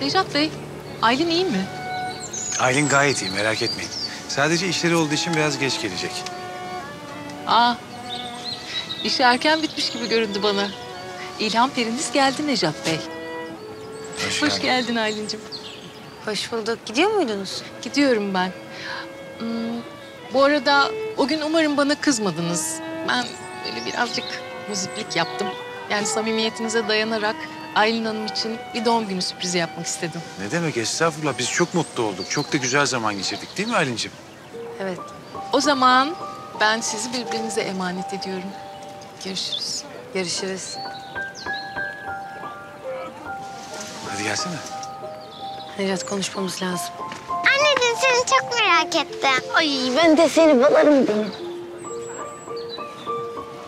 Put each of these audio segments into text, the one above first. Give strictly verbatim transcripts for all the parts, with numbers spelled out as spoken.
Nejat Bey, Aylin iyi mi? Aylin gayet iyi, merak etmeyin. Sadece işleri olduğu için biraz geç gelecek. Aa, iş erken bitmiş gibi göründü bana. İlham Peri'niz geldi Nejat Bey. Hoş, Hoş geldin Aylin'cim. Hoş bulduk. Gidiyor muydunuz? Gidiyorum ben. Hmm, bu arada o gün umarım bana kızmadınız. Ben böyle birazcık muziplik yaptım. Yani samimiyetinize dayanarak Aylin Hanım için bir doğum günü sürprizi yapmak istedim. Ne demek estağfurullah. Biz çok mutlu olduk. Çok da güzel zaman geçirdik değil mi Aylin'cim? Evet. O zaman ben sizi birbirinize emanet ediyorum. Görüşürüz. Görüşürüz. Hadi gelsene. Nejat, konuşmamız lazım. Anneciğim, seni çok merak ettim. Ay ben de seni bularım benim.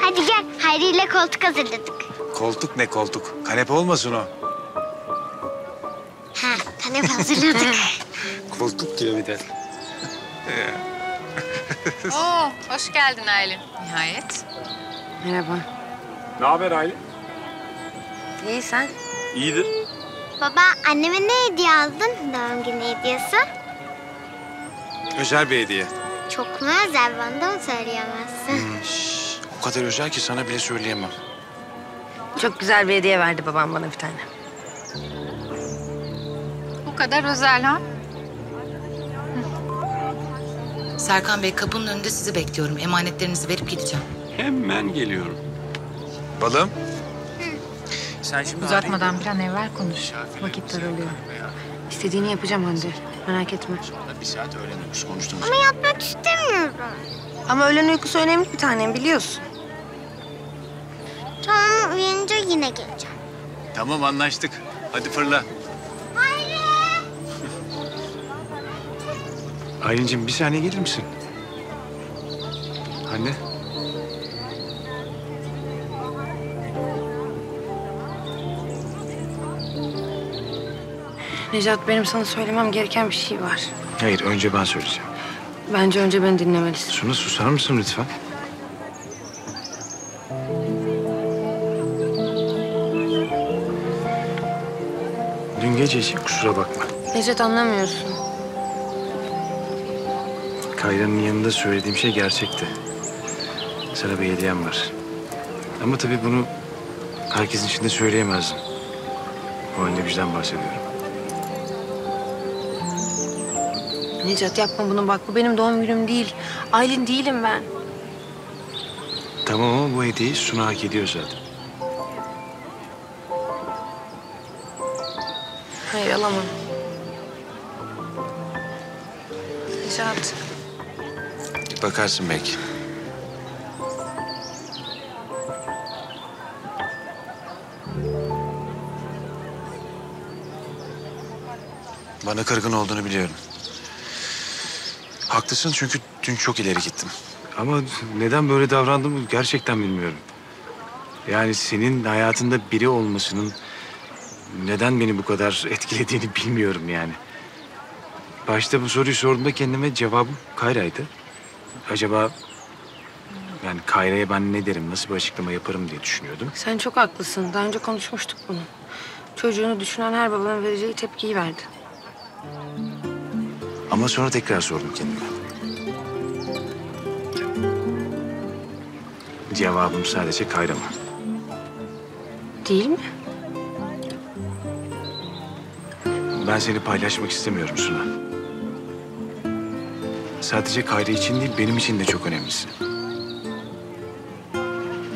Hadi gel, Hayri ile koltuk hazırladık. Koltuk ne koltuk? Kanepe olmasın o. Ha, kanepe hazırladık. Koltuk diyor bir de. Oo, hoş geldin Aylin. Nihayet. Merhaba. Ne haber Aylin? İyi, sen? İyidir. Baba, anneme ne hediye aldın? Doğum günü hediyesi. Özel bir hediye. Çok mu özel? Bana da mı söyleyemezsin? Hmm, şş, o kadar özel ki sana bile söyleyemem. Çok güzel bir hediye verdi babam bana bir tane. Bu kadar özel ha? Hı. Serkan Bey, kapının önünde sizi bekliyorum. Emanetlerinizi verip gideceğim. Hemen geliyorum. Balım. Sen şimdi uzatmadan bir an evvel konuş. Vakit daralıyor. İstediğini yapacağım önce. Merak etme. Bir saat öğlen uykusu konuştuğumuz. Ama yatmak istemiyorum. Ama öğlen uykusu önemli bir tanem biliyorsun. Tamam, uyanınca yine geleceğim. Tamam, anlaştık. Hadi fırla. Hayri! Aylin'cim, bir saniye gelir misin? Anne. Nejat, benim sana söylemem gereken bir şey var. Hayır, önce ben söyleyeceğim. Bence önce beni dinlemelisin. Suna, susar mısın lütfen? Dün gece için kusura bakma. Nejat, anlamıyorsun. Kayra'nın yanında söylediğim şey gerçekti. Sana bir hediyem var. Ama tabii bunu herkesin içinde söyleyemezdim. O halde bizden bahsediyorum. Nejat, yapma bunu bak. Bu benim doğum günüm değil. Aylin değilim ben. Tamam ama bu hediyeyi Suna hak ediyor zaten. Hayır, alamam. Nejat. Bir bakarsın belki. Bana kırgın olduğunu biliyorum. Haklısın çünkü dün çok ileri gittim. Ama neden böyle davrandım gerçekten bilmiyorum. Yani senin hayatında biri olmasının neden beni bu kadar etkilediğini bilmiyorum yani. Başta bu soruyu sorduğumda kendime cevabım Kayra'ydı. Acaba yani Kayra'ya ben ne derim, nasıl bir açıklama yaparım diye düşünüyordum. Sen çok haklısın. Daha önce konuşmuştuk bunu. Çocuğunu düşünen her babanın vereceği tepkiyi verdi. Ama sonra tekrar sordum kendime. Cevabım sadece Kayra mı? Değil mi? Ben seni paylaşmak istemiyorum Suna. Sadece Kayra için değil, benim için de çok önemlisin.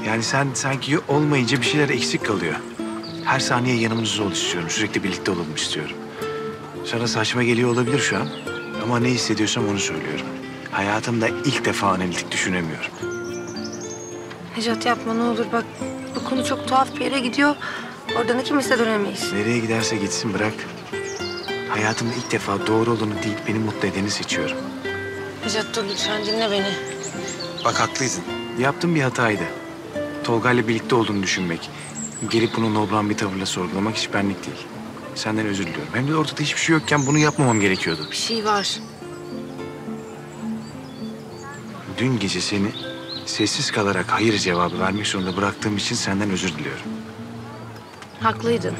Yani sen sanki olmayınca bir şeyler eksik kalıyor. Her saniye yanımızda ol istiyorum, sürekli birlikte olalım istiyorum. Sana saçma geliyor olabilir şu an. Ama ne hissediyorsam onu söylüyorum. Hayatımda ilk defa analitik düşünemiyorum. Nejat, yapma ne olur bak. Bu konu çok tuhaf bir yere gidiyor. Oradan ikimiz de dönemeyiz. Nereye giderse gitsin bırak. Hayatımda ilk defa doğru olanı değil, beni mutlu edeni seçiyorum. Nejat dur lütfen, dinle beni. Bak haklıydın. Yaptığım bir hataydı. Tolga'yla birlikte olduğunu düşünmek. Gelip bunu nobran bir tavırla sorgulamak hiç benlik değil. Senden özür diliyorum. Hem de ortada hiçbir şey yokken bunu yapmamam gerekiyordu. Bir şey var. Dün gece seni sessiz kalarak hayır cevabı vermek zorunda bıraktığım için senden özür diliyorum. Haklıydın.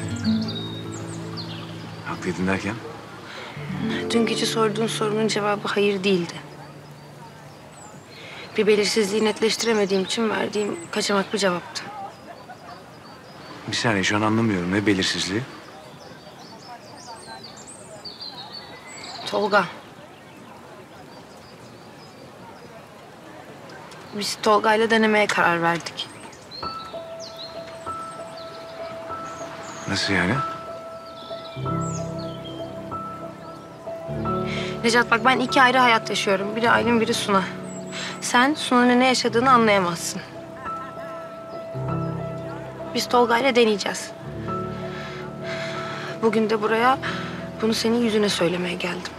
Ha, Haklıydın derken? Dün gece sorduğun sorunun cevabı hayır değildi. Bir belirsizliği netleştiremediğim için verdiğim kaçamak bir cevaptı. Bir saniye, şu an anlamıyorum. Ne belirsizliği? Tolga. Biz Tolga'yla denemeye karar verdik. Nasıl yani? Nejat bak, ben iki ayrı hayat yaşıyorum. Biri Aylin, biri Suna. Sen Suna'nın ne yaşadığını anlayamazsın. Biz Tolga'yla deneyeceğiz. Bugün de buraya bunu senin yüzüne söylemeye geldim.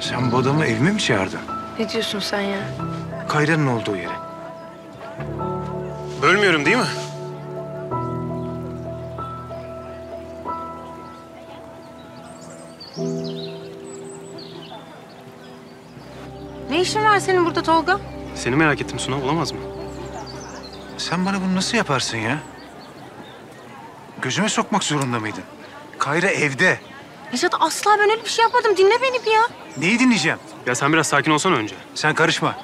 Sen bu adamı evime mi çağırdın? Ne diyorsun sen ya? Kayra'nın olduğu yere. Bölmüyorum değil mi? Ne işin var senin burada Tolga? Seni merak ettim Suna, olamaz mı? Sen bana bunu nasıl yaparsın ya? Gözüme sokmak zorunda mıydın? Kayra evde. Nejat asla ben öyle bir şey yapmadım. Dinle beni bir ya. Neyi dinleyeceğim? Ya sen biraz sakin olsana önce. Sen karışma.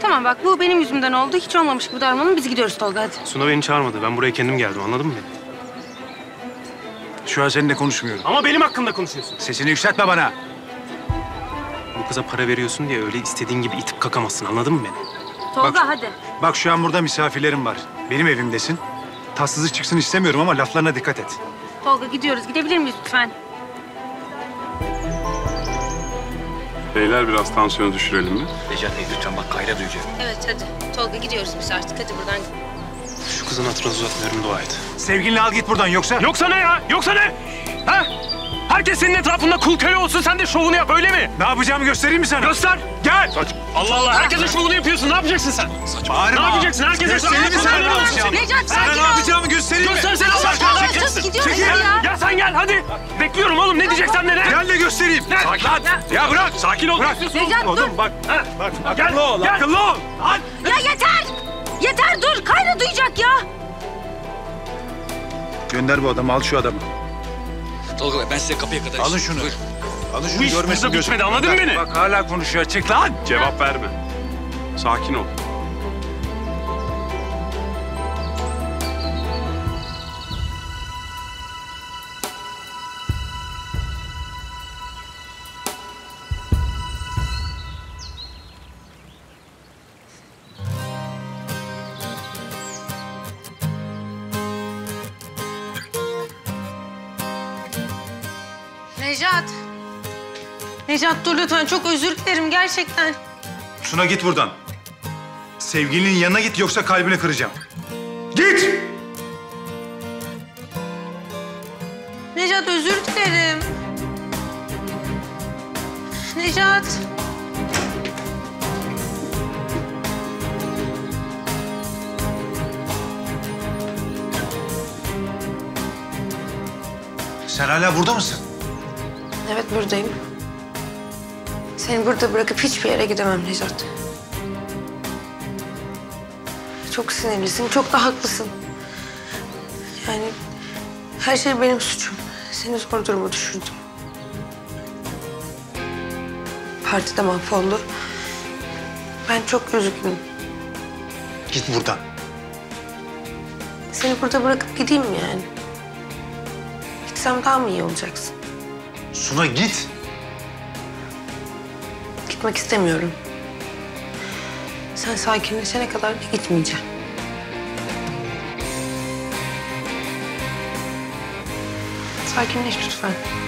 Tamam bak, bu benim yüzümden oldu. Hiç olmamış gibi davranalım. Biz gidiyoruz Tolga, hadi. Suna beni çağırmadı. Ben buraya kendim geldim. Anladın mı beni? Şu an seninle konuşmuyorum. Ama benim hakkımda konuşuyorsun. Sesini yükseltme bana. Bu kıza para veriyorsun diye öyle istediğin gibi itip kakamazsın. Anladın mı beni? Tolga bak, hadi. Bak şu an burada misafirlerim var. Benim evimdesin. Tatsızlık çıksın istemiyorum ama laflarına dikkat et. Tolga gidiyoruz. Gidebilir miyiz lütfen? Beyler biraz tansiyonu düşürelim mi? Nejat Bey lütfen bak, Kayra duyacak. Evet hadi. Tolga gidiyoruz biz artık. Hadi buradan gidelim. Şu kızın hatırına uzatmıyorum, dua et. Sevgilini al git buradan, yoksa... Yoksa ne ya? Yoksa ne? Ha? Herkes senin etrafında kul köle olsun, sen de şovunu yap, öyle mi? Ne yapacağımı göstereyim mi sana? Göster, gel! Saç... Allah Allah, herkesin şovunu yapıyorsun, ne yapacaksın sen? Saçma. Bağırma. Ne yapacaksın? Herkes göstereyim mi sana? Nejat, sakin ol! Ne yapacağımı göstereyim mi? Göstersene sakin! Çekil! Gidiyoruz çekil. Ya. Ya sen gel, hadi! Bekliyorum oğlum, ne diyeceksen de ne? Gel de göstereyim! Ne? Sakin lan! Ya. Ya bırak! Sakin ol! Bırak! Nejat, dur! Oğlum bak, bak, akıllı ol, akıllı ol! Ya yeter! Yeter dur, Kayra duyacak ya. Gönder bu adamı, al şu adamı. Tolga Bey, ben size kapıya kadar... Alın şunu. Buyur. Alın şunu, görmesin gözüm. Anladın bak, beni? Bak hala konuşuyor, çık lan. Cevap verme. Sakin ol. Nejat. Nejat dur lütfen. Çok özür dilerim gerçekten. Suna git buradan. Sevgilinin yanına git, yoksa kalbini kıracağım. Git! Nejat özür dilerim. Nejat. Sen hala burada mısın? Evet, buradayım. Seni burada bırakıp hiçbir yere gidemem Nejat. Çok sinirlisin, çok da haklısın. Yani her şey benim suçum. Seni zor duruma düşürdüm. Parti de mahvoldu. Ben çok üzgünüm. Git buradan. Seni burada bırakıp gideyim mi yani? Gitsem daha mı iyi olacaksın? Suna git. Gitmek istemiyorum. Sen sakinleşene kadar gitmeyeceğim. Sakinleş lütfen.